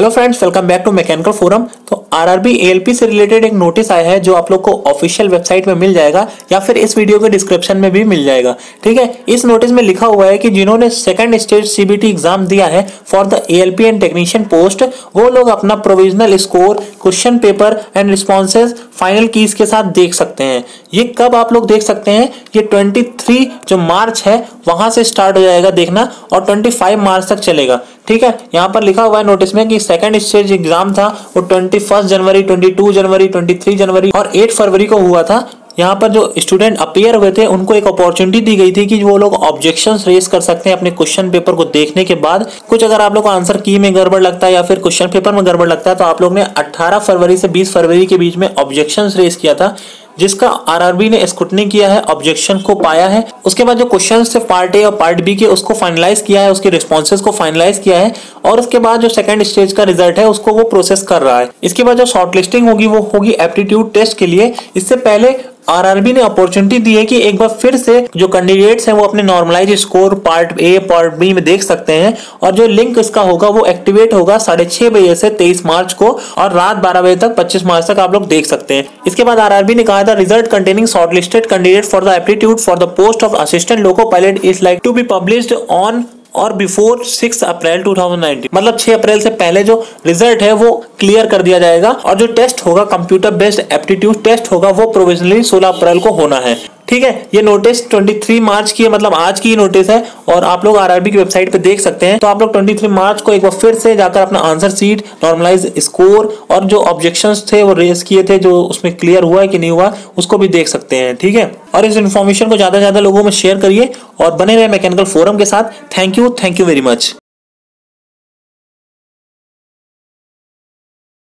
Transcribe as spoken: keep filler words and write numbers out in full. Hello friends, welcome back to mechanical forum. तो RRB ALP से related एक notice आया है जो आप लोग को ऑफिशियल वेबसाइट में मिल जाएगा या फिर इस वीडियो के डिस्क्रिप्शन में भी मिल जाएगा। ठीक है, इस नोटिस में लिखा हुआ है कि जिन्होंने सेकंड स्टेज सीबीटी एग्जाम दिया है for the ALP and technician post, वो लोग अपना provisional score, question paper and responses final keys के साथ देख सकते हैं। ये कब आप लोग देख सकते हैं? ये ट्वेंटी थ्री जो मार्च है वहां से स्टार्ट हो जाएगा देखना और ट्वेंटी फाइव मार्च तक चलेगा। ठीक है, यहाँ पर लिखा हुआ है नोटिस में कि सेकंड स्टेज एग्जाम था वो इक्कीस जनवरी, बाईस जनवरी, तेईस जनवरी और आठ फरवरी को हुआ था। यहाँ पर जो स्टूडेंट अपीयर हुए थे उनको एक अपॉर्चुनिटी दी गई थी कि वो लोग ऑब्जेक्शंस रेज कर सकते हैं अपने क्वेश्चन पेपर को देखने के बाद। कुछ अगर आप लोग को आंसर की में गड़बड़ लगता है या फिर क्वेश्चन पेपर में गड़बड़ लगता है तो आप लोग ने अठारह फरवरी से बीस फरवरी के बीच में ऑब्जेक्शंस रेज किया था, जिसका आरआरबी ने स्क्रूटनी किया है, ऑब्जेक्शन को पाया है। उसके बाद जो क्वेश्चंस थे पार्ट ए और पार्ट बी के, उसको फाइनलाइज किया है, उसके रिस्पॉन्सेज को फाइनलाइज किया है और उसके बाद जो सेकंड स्टेज का रिजल्ट है उसको वो प्रोसेस कर रहा है। इसके बाद जो शॉर्टलिस्टिंग होगी वो होगी एप्टीट्यूड टेस्ट के लिए। इससे पहले आरआरबी ने अपॉर्चुनिटी दी है कि एक बार फिर से जो कैंडिडेट्स हैं वो अपने normalise score part A part B में देख सकते हैं और जो लिंक इसका होगा वो एक्टिवेट होगा साढ़े छह बजे से तेईस मार्च को और रात बारह बजे तक पच्चीस मार्च तक आप लोग देख सकते हैं। इसके बाद आरआरबी ने कहा था result containing shortlisted candidate for the aptitude for the post of assistant loco pilot is like to be published on or before six April two thousand nineteen. मतलब छह अप्रैल से पहले जो रिजल्ट है वो क्लियर कर दिया जाएगा और जो टेस्ट होगा कंप्यूटर बेस्ड एप्टीट्यूड टेस्ट होगा वो प्रोविजनली सोलह अप्रैल को होना है। ठीक है, ये नोटिस तेईस मार्च की है, मतलब आज की नोटिस है और आप लोग आरआरबी की वेबसाइट पे देख सकते हैं। तो आप लोग तेईस मार्च को एक बार फिर से जाकर अपना आंसर शीट, नॉर्मलाइज स्कोर और जो ऑब्जेक्शंस थे वो रेज किए थे, जो उसमें क्लियर हुआ है कि नहीं हुआ, उसको भी देख सकते हैं। ठीक है, और इस इन्फॉर्मेशन को ज़्यादा से ज़्यादा लोगों में शेयर करिए और बने रहे मैकेनिकल फोरम के साथ। Thank you, thank you very much.